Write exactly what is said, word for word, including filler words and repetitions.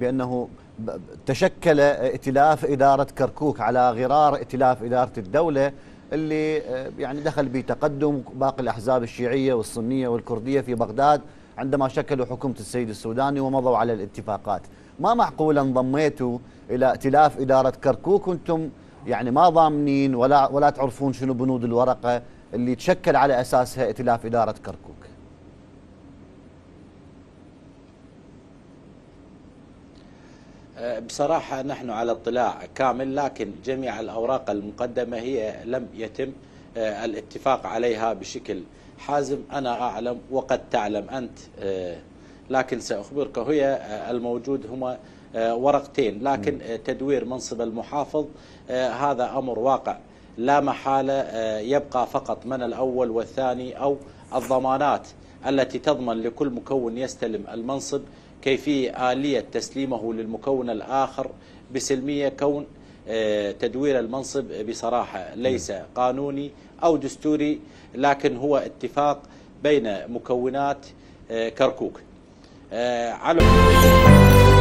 بأنه تشكل ائتلاف إدارة كركوك على غرار ائتلاف إدارة الدولة اللي يعني دخل بتقدم باقي الأحزاب الشيعية والسنية والكردية في بغداد عندما شكلوا حكومة السيد السوداني ومضوا على الاتفاقات. ما معقول انضميتوا إلى ائتلاف إدارة كركوك وانتم يعني ما ضامنين ولا ولا تعرفون شنو بنود الورقة اللي تشكل على أساسها ائتلاف إدارة كركوك. بصراحة نحن على اطلاع كامل، لكن جميع الأوراق المقدمة هي لم يتم الاتفاق عليها بشكل حازم. أنا أعلم وقد تعلم أنت، لكن سأخبرك هي الموجود هما ورقتين، لكن تدوير منصب المحافظ هذا أمر واقع لا محالة، يبقى فقط من الأول والثاني أو الضمانات التي تضمن لكل مكون يستلم المنصب كيفية آلية تسليمه للمكون الآخر بسلمية، كون تدوير المنصب بصراحة ليس قانوني أو دستوري، لكن هو اتفاق بين مكونات كركوك على